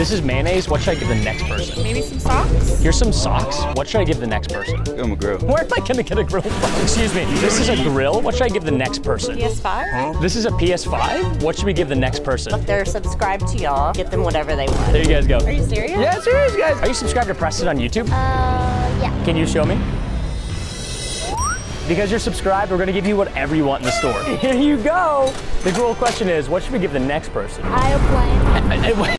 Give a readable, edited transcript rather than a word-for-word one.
This is mayonnaise. What should I give the next person? Maybe some socks? Here's some socks. What should I give the next person? Give him a grill. Where am I gonna get a grill from? Excuse me, this is a grill. What should I give the next person? PS5? Huh? This is a PS5? What should we give the next person? If they're subscribed to y'all, get them whatever they want. There you guys go. Are you serious? Yeah, serious, guys. Are you subscribed to Preston on YouTube? Yeah. Can you show me? Because you're subscribed, we're gonna give you whatever you want in the store. Here you go. The cool question is, what should we give the next person? I plan.